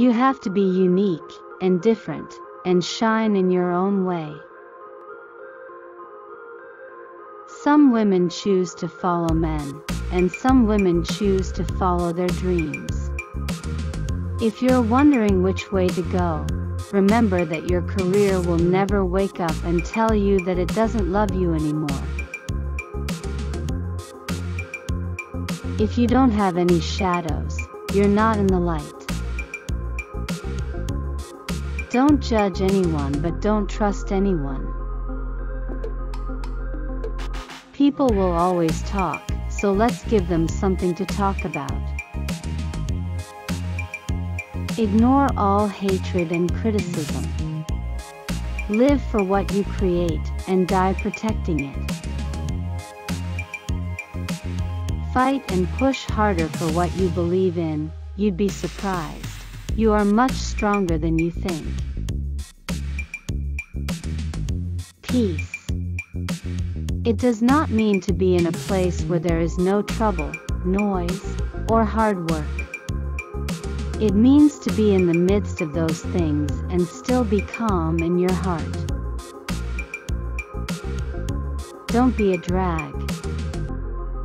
You have to be unique and different and shine in your own way. Some women choose to follow men, and some women choose to follow their dreams. If you're wondering which way to go, remember that your career will never wake up and tell you that it doesn't love you anymore. If you don't have any shadows, you're not in the light. Don't judge anyone, but don't trust anyone. People will always talk, so let's give them something to talk about. Ignore all hatred and criticism. Live for what you create and die protecting it. Fight and push harder for what you believe in. You'd be surprised. You are much stronger than you think. Peace. It does not mean to be in a place where there is no trouble, noise, or hard work. It means to be in the midst of those things and still be calm in your heart. Don't be a drag.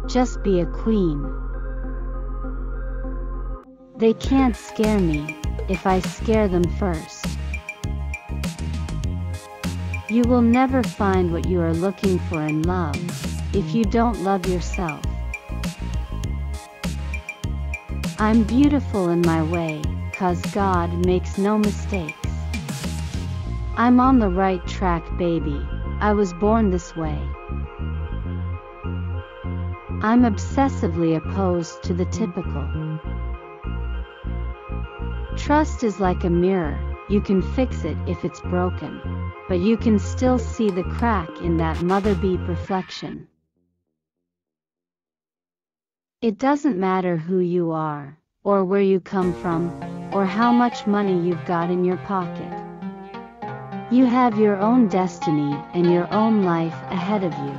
Just be a queen. They can't scare me if I scare them first. You will never find what you are looking for in love if you don't love yourself. I'm beautiful in my way, 'cause God makes no mistakes. I'm on the right track, baby. I was born this way. I'm obsessively opposed to the typical. Trust is like a mirror. You can fix it if it's broken, but you can still see the crack in that mother beep reflection. It doesn't matter who you are, or where you come from, or how much money you've got in your pocket. You have your own destiny and your own life ahead of you.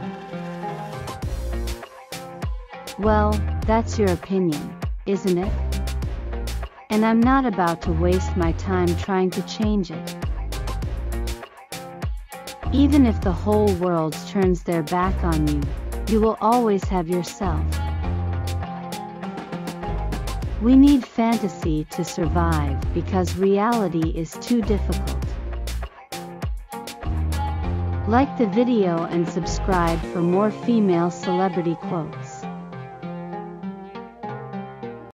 Well, that's your opinion, isn't it? And I'm not about to waste my time trying to change it. Even if the whole world turns their back on you, you will always have yourself. We need fantasy to survive because reality is too difficult. Like the video and subscribe for more female celebrity quotes.